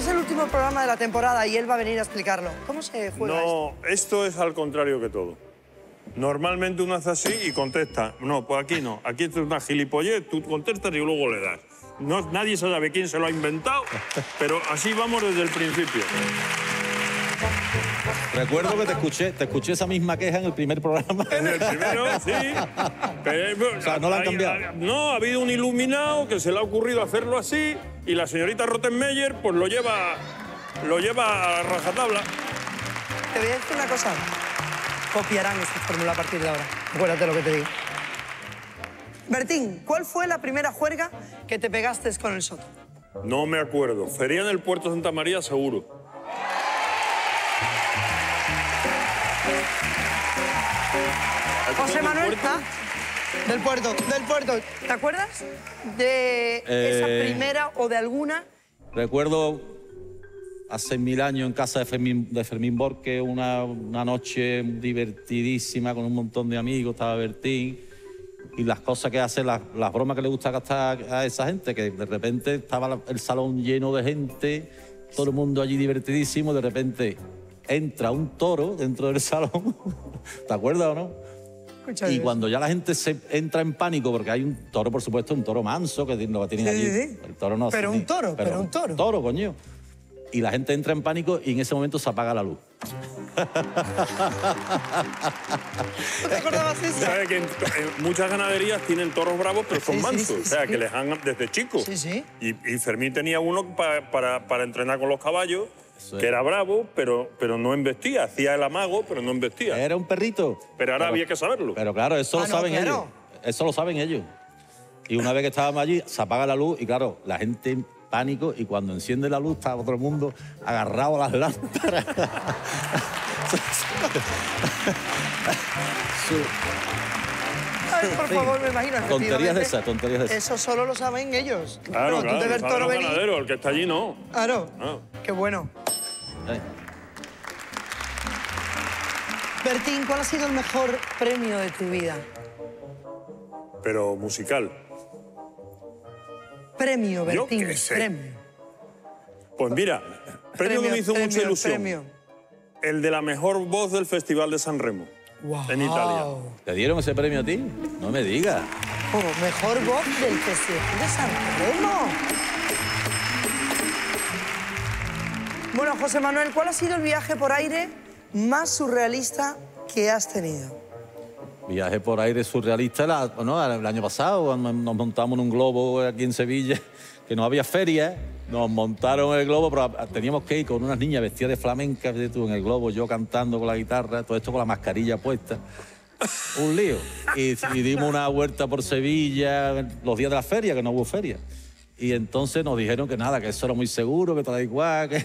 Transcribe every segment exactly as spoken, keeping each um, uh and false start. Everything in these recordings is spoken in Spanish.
Es el último programa de la temporada y él va a venir a explicarlo. ¿Cómo se juega esto? No, esto es al contrario que todo. Normalmente uno hace así y contesta. No, pues aquí no. Aquí esto es una gilipollez, tú contestas y luego le das. No, nadie sabe quién se lo ha inventado, pero así vamos desde el principio. Recuerdo que te escuché, te escuché esa misma queja en el primer programa. En el primero, sí. Pero, o sea, no la han cambiado. Hay, no, ha habido un iluminado que se le ha ocurrido hacerlo así y la señorita Rottenmeier pues lo lleva, lo lleva a rajatabla. Te voy a decir una cosa. Copiarán esta fórmula a partir de ahora. Acuérdate lo que te digo. Bertín, ¿cuál fue la primera juerga que te pegaste con el Soto? No me acuerdo. Feria en el Puerto de Santa María, seguro. José Manuel, del puerto, del puerto. ¿Te acuerdas de eh, esa primera o de alguna? Recuerdo hace mil años en casa de Fermín, de Fermín Borges, una, una noche divertidísima con un montón de amigos, estaba Bertín, y las cosas que hace, las, las bromas que le gusta gastar a esa gente, que de repente estaba el salón lleno de gente, todo el mundo allí divertidísimo, de repente entra un toro dentro del salón, ¿te acuerdas o no? Escucha, y bien. Cuando ya la gente se entra en pánico, porque hay un toro, por supuesto, un toro manso, que lo tienen sí, allí. Sí, sí. El toro no pero un toro, ni, pero, pero un toro. Un toro, coño. Y la gente entra en pánico y en ese momento se apaga la luz. ¿No te acordabas eso? ¿Sabes que en, en muchas ganaderías tienen toros bravos, pero son sí, mansos? Sí, sí, o sea, sí. Que les han desde chicos. Sí, sí. Y, y Fermín tenía uno para, para, para entrenar con los caballos. Sí. Que era bravo, pero, pero no embestía. Hacía el amago, pero no embestía. Era un perrito. Pero ahora pero, había que saberlo. Pero claro, eso ah, lo no, saben claro. ellos. Eso lo saben ellos. Y una vez que estábamos allí, se apaga la luz y claro, la gente en pánico y cuando enciende la luz está todo el mundo agarrado a las lámparas. Ay, por favor, me imagino. Tonterías de esas, tonterías de esas. Eso solo lo saben ellos. Claro, claro. Tú te ves toro venir. Ganadero, el que está allí no. Claro. No. Qué bueno. Eh. Bertín, ¿cuál ha sido el mejor premio de tu vida? Pero musical. Premio, Bertín. Yo qué sé. Premio. Pues mira, premio, premio que me hizo premio, mucha ilusión. Premio. El de la mejor voz del Festival de San Remo. Wow. En Italia. ¿Te dieron ese premio a ti? No me digas. Por mejor voz del Festival de San Remo. Bueno, José Manuel, ¿cuál ha sido el viaje por aire más surrealista que has tenido? Viaje por aire surrealista, la, ¿no? El año pasado nos montamos en un globo aquí en Sevilla, que no había feria, nos montaron el globo, pero teníamos que ir con unas niñas vestidas de flamenca, de tú en el globo, yo cantando con la guitarra, todo esto con la mascarilla puesta. Un lío. Y, y dimos una vuelta por Sevilla los días de la feria, que no hubo feria. Y entonces nos dijeron que nada, que eso era muy seguro, que todo era igual, que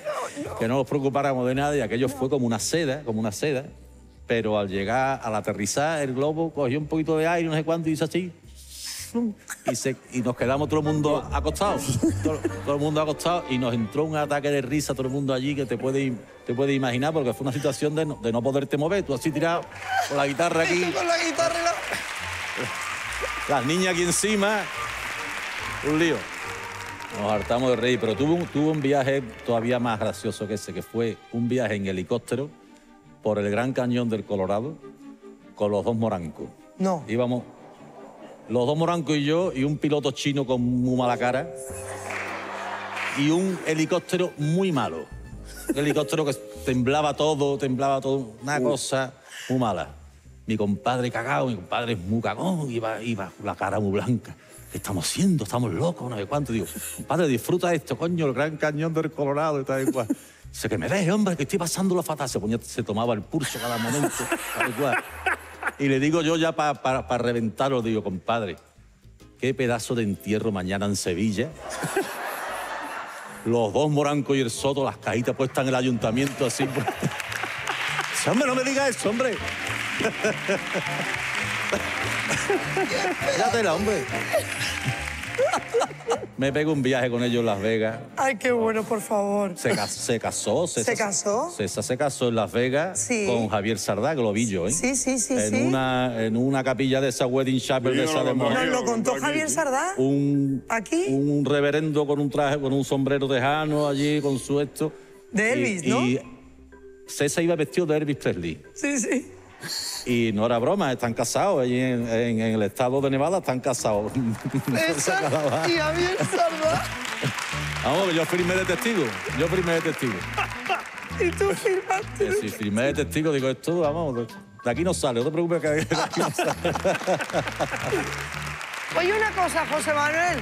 no, no. que no nos preocupáramos de nada. Y aquello no. fue como una seda, como una seda. Pero al llegar, al aterrizar, el globo cogió un poquito de aire, no sé cuánto, y hizo así. Y, se, y nos quedamos todo el mundo acostado. Todo, todo el mundo acostado. Y nos entró un ataque de risa todo el mundo allí que te puedes te puede imaginar, porque fue una situación de no, de no poderte mover. Tú así tirado con la guitarra aquí. Con la guitarra. La... Las niñas aquí encima. Un lío. Nos hartamos de reír, pero tuvo, tuvo un viaje todavía más gracioso que ese, que fue un viaje en helicóptero por el Gran Cañón del Colorado con los dos morancos. No. Íbamos los dos morancos y yo y un piloto chino con muy mala cara y un helicóptero muy malo. Un helicóptero que temblaba todo, temblaba todo, una Uy. cosa muy mala. Mi compadre cagado, mi compadre es muy cagón, iba, iba la cara muy blanca. ¿Qué estamos haciendo? Estamos locos, no sé cuánto. Digo, compadre, disfruta esto, coño, el Gran Cañón del Colorado y tal y cual. Dice, que me deje, hombre, que estoy pasando lo fatal. Se ponía, se tomaba el pulso cada momento, tal y cual. Y le digo yo ya para pa, pa reventarlo, digo, compadre, qué pedazo de entierro mañana en Sevilla. Los dos morancos y el Soto, las cajitas puestas en el ayuntamiento así. Dice, hombre, no me digas eso, hombre. Ya te la, hombre. Me pego un viaje con ellos en Las Vegas. Ay, qué bueno, por favor. Se, ca se casó. César, ¿Se casó? César se casó en Las Vegas sí. con Javier Sardá, que lo vi yo, ¿eh? Sí, sí, sí. En, sí. Una, en una capilla de esa wedding chapel sí, de esa no, de Morancos. ¿Nos lo contó Javier Sardá? Un, ¿Aquí? Un reverendo con un traje, con un sombrero tejano allí, con su esto. De Elvis, y, ¿no? Y César iba vestido de Elvis Presley. Sí, sí. Y no era broma, están casados allí en, en, en el estado de Nevada, están casados. César y Javier Sardá. Vamos, yo firmé de testigo, yo firmé de testigo. ¿Y tú firmaste? Sí, firmé de testigo, digo, esto, vamos, de aquí no sale, no te preocupes que de aquí no sale. Oye, una cosa, José Manuel.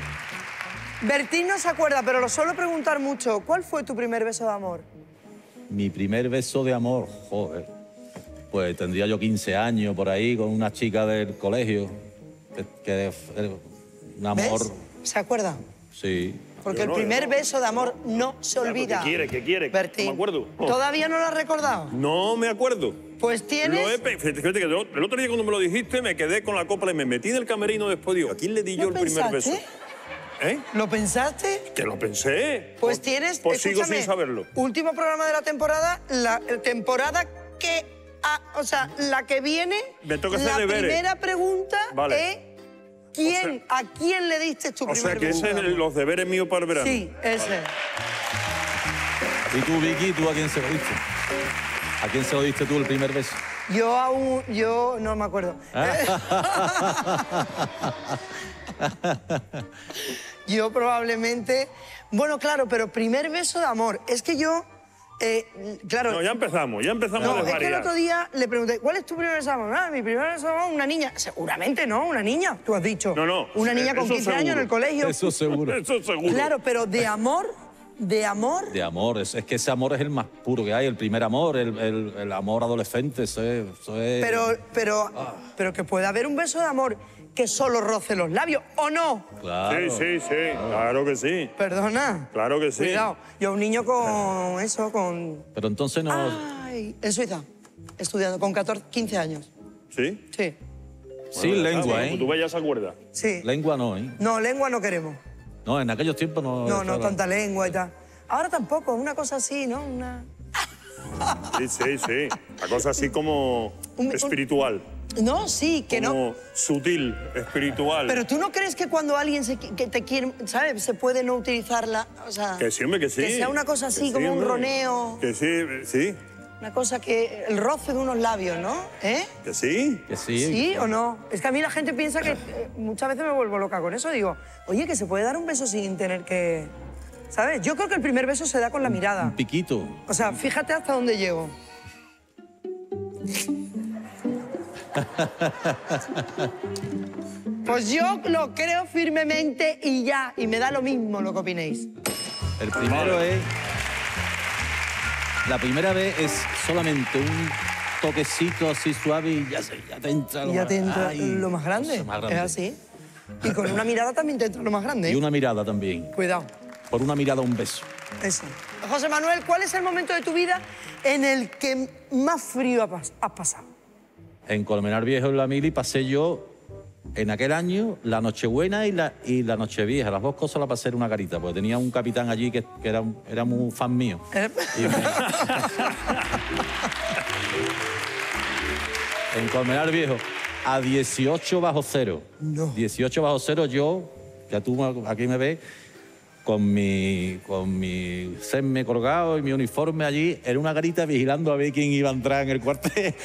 Bertín no se acuerda, pero lo suelo preguntar mucho. ¿Cuál fue tu primer beso de amor? Mi primer beso de amor, joder. Pues tendría yo quince años por ahí con una chica del colegio. Que, que un amor. ¿Ves? ¿Se acuerda? Sí. Porque yo el no, primer no. beso de amor no se claro, olvida. ¿Qué quiere? ¿Qué quiere? Bertín, no me acuerdo. Oh. ¿Todavía no lo has recordado? No me acuerdo. Pues tienes... He... Fíjate que el otro día cuando me lo dijiste me quedé con la copla y me metí en el camerino después. Digo, ¿a quién le di yo el pensaste? primer beso? ¿Eh? ¿Lo pensaste? Que lo pensé. Pues tienes... Pues sigo sin saberlo. Último programa de la temporada, la temporada que... Ah, o sea, la que viene, Me toca hacer la deberes. primera pregunta vale. es ¿quién, o sea, ¿a quién le diste tu primer beso? O sea, que ese es el, los deberes míos para el verano. Sí, ese. Vale. ¿Y tú, Vicky, tú a quién se lo diste? ¿A quién se lo diste tú el primer beso? Yo aún... Yo no me acuerdo. ¿Ah? Yo probablemente... Bueno, claro, pero primer beso de amor. Es que yo... Eh, claro. No, ya empezamos, ya empezamos no, a desvariar. Es que el otro día le pregunté, ¿cuál es tu primer beso de amor? Ah, mi primer beso de amor, una niña. Seguramente no, una niña, tú has dicho. No, no. Una niña eh, con quince años en el colegio. Eso seguro. Eso seguro. Claro, pero de amor, de amor. De amor, es, es que ese amor es el más puro que hay, el primer amor, el, el, el amor adolescente, eso es... Eso es... Pero, pero, ah. pero que pueda haber un beso de amor que solo roce los labios, ¿o no? Claro. Sí, sí, sí, claro, claro que sí. Perdona. Claro que sí. Cuidado, yo un niño con eso, con... Pero entonces no... Ay, en Suiza, estudiando, con catorce, quince años. ¿Sí? Sí. Bueno, sí, lengua, ¿sabes? ¿eh? Tú vayas a cuerda. Sí. Lengua no, ¿eh? No, lengua no queremos. No, en aquellos tiempos no... No, no, tanta lengua y tal. Ahora tampoco, una cosa así, ¿no? Una... Sí, sí, sí. Una cosa así como un, espiritual. Un... No, sí, que Como no. sutil, espiritual. Pero tú no crees que cuando alguien se, que te quiere, ¿sabes? Se puede no utilizarla, o sea... Que sí, hombre, que sí. Que sea una cosa así, que como sí, un roneo. Que sí, sí. Una cosa que... El roce de unos labios, ¿no? ¿Eh? Que sí. Que sí. ¿Sí o no? Es que a mí la gente piensa que... Eh, muchas veces me vuelvo loca con eso. Digo, oye, que se puede dar un beso sin tener que... ¿Sabes? Yo creo que el primer beso se da con la mirada. Un piquito. O sea, fíjate hasta dónde llego. Pues yo lo creo firmemente y ya, y me da lo mismo lo que opinéis. El primero es... La primera vez es solamente un toquecito así suave y ya, se, ya te entra lo, ya más, te entra ay, lo más, grande. más grande. Es así. Y con una mirada también te entra lo más grande. ¿Eh? Y una mirada también. Cuidado. Por una mirada un beso. Eso. José Manuel, ¿cuál es el momento de tu vida en el que más frío has pasado? En Colmenar Viejo, en la Mili, pasé yo en aquel año la Nochebuena y la, y la Nochevieja. Las dos cosas las pasé en una garita, porque tenía un capitán allí que, que era, era muy fan mío. ¿Eh? Me... En Colmenar Viejo, a dieciocho bajo cero. No. dieciocho bajo cero yo, ya tú aquí me ves, con mi, con mi semme colgado y mi uniforme allí, en una garita vigilando a ver quién iba a entrar en el cuartel.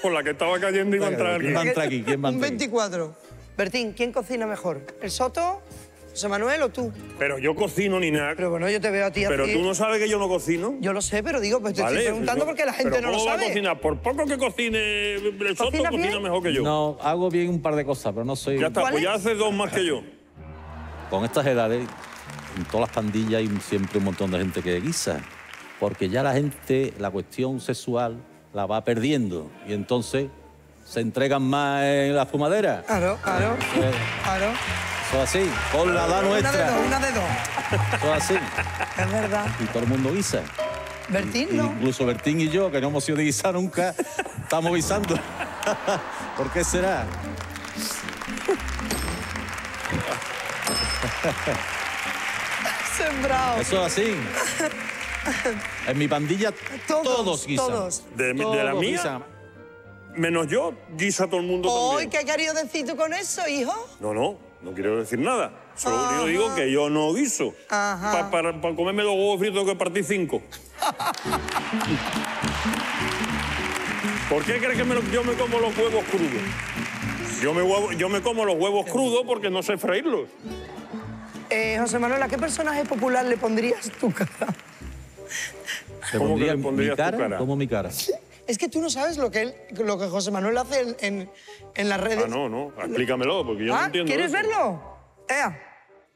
Por la que estaba cayendo iba a entrar aquí. ¿Quién va a entrar aquí? ¿Quién va a entrar aquí? Un veinticuatro. Bertín, ¿quién cocina mejor? ¿El Soto, José Manuel o tú? Pero yo cocino ni nada. Pero bueno, yo te veo a ti Pero así. tú no sabes que yo no cocino. Yo lo sé, pero digo, pues te vale, estoy preguntando yo, porque la gente no lo sabe. ¿Cómo va a cocinar? Por poco que cocine el Soto, cocina bien? mejor que yo. No, hago bien un par de cosas, pero no soy... Ya está, pues ya hace dos más que yo. Con estas edades, en todas las pandillas hay siempre un montón de gente que guisa. Porque ya la gente, la cuestión sexual... la va perdiendo y entonces se entregan más en la fumadera. Claro, claro, claro. Eso así, con la edad nuestra. Una de dos, una de dos. Eso así. Es verdad. Y todo el mundo guisa. Bertín y, no. Incluso Bertín y yo, que no hemos sido de guisar nunca, estamos guisando. ¿Por qué será? sembrado. Eso es así. En mi pandilla todos, todos guisan. Todos. De, todos de la mía, guisan. Menos yo, guisa todo el mundo oh, también. ¿Qué ha querido decir tú con eso, hijo? No, no, no quiero decir nada. Solo Ajá. yo digo que yo no guiso. Para pa, pa comerme dos huevos fritos tengo que partir cinco. ¿Por qué crees que me, yo me como los huevos crudos? Yo me, huevo, yo me como los huevos crudos porque no sé freírlos. Eh, José Manuel, ¿a qué personaje popular le pondrías tu cara? ¿Cómo que le pondrías mi cara, tu cara? ¿Cómo mi cara? Es que tú no sabes lo que, él, lo que José Manuel hace en, en, en las redes. Ah, no, no. Explícamelo, porque yo ah, no entiendo ¿quieres eso. verlo? Ea.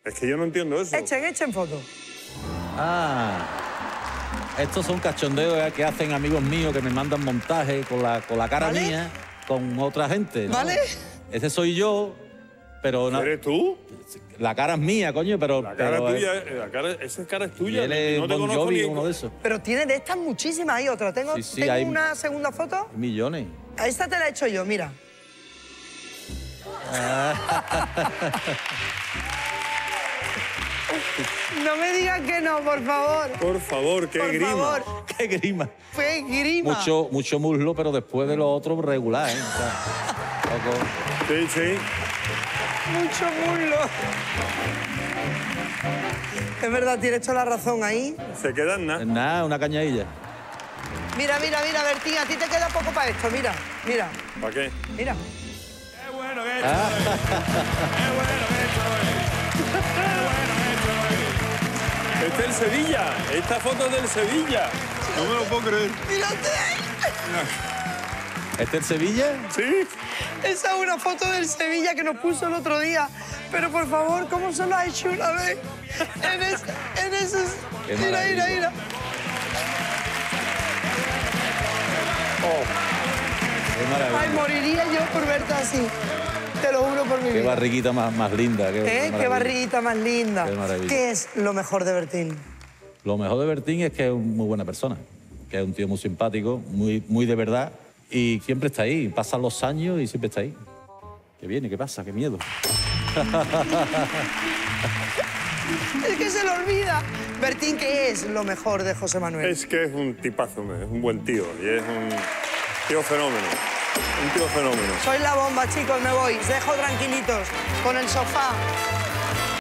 Es que yo no entiendo eso. Echen, echen foto. Ah... Estos son cachondeos que hacen amigos míos que me mandan montaje con la, con la cara ¿Vale? mía, con otra gente, ¿no? ¿Vale? Ese soy yo, pero... No, ¿eres tú? La cara es mía, coño, pero... La cara pero es tuya, es, la cara, esa cara es tuya. Él es no te bon Jovi, ni... uno de esos. Pero tiene de estas muchísimas, hay otra. ¿Tengo, sí, sí, tengo hay una segunda foto? Millones. A esta te la he hecho yo, mira. No me digan que no, por favor. Por favor, qué por grima. Favor. Qué grima. Qué grima. Mucho, mucho muslo, pero después de lo otro regular, ¿eh? O sea, okay. Sí, sí. Mucho muslo. Es verdad, tienes toda la razón ahí. Se queda en nada. En nada, una cañadilla. Mira, mira, mira, Bertín, a ti te queda poco para esto, mira, mira. ¿Para qué? Mira. Qué bueno que esto, ah. es. Qué bueno que esto, es. Qué bueno. Este es el Sevilla. Esta foto es del Sevilla. No me lo puedo creer. ¡Mírate! ¿Este es el Sevilla? Sí. Esa es una foto del Sevilla que nos puso el otro día. Pero, por favor, ¿cómo se la ha hecho una vez? En, es, en esos... Mira, mira, mira. Oh. Ay, moriría yo por verte así. Te lo juro por mi vida. Qué barriguita más, más linda. Qué, ¿Eh? qué barriguita más linda. Qué, ¿Qué es lo mejor de Bertín? Lo mejor de Bertín es que es muy buena persona, que es un tío muy simpático, muy, muy de verdad, y siempre está ahí. Pasan los años y siempre está ahí. ¿Qué viene? ¿Qué pasa? ¡Qué miedo! Es que se le olvida. Bertín, ¿qué es lo mejor de José Manuel? Es que es un tipazo, es un buen tío, y es un tío fenómeno. Un tío fenómeno. Soy la bomba, chicos, me voy. Os dejo tranquilitos con el sofá.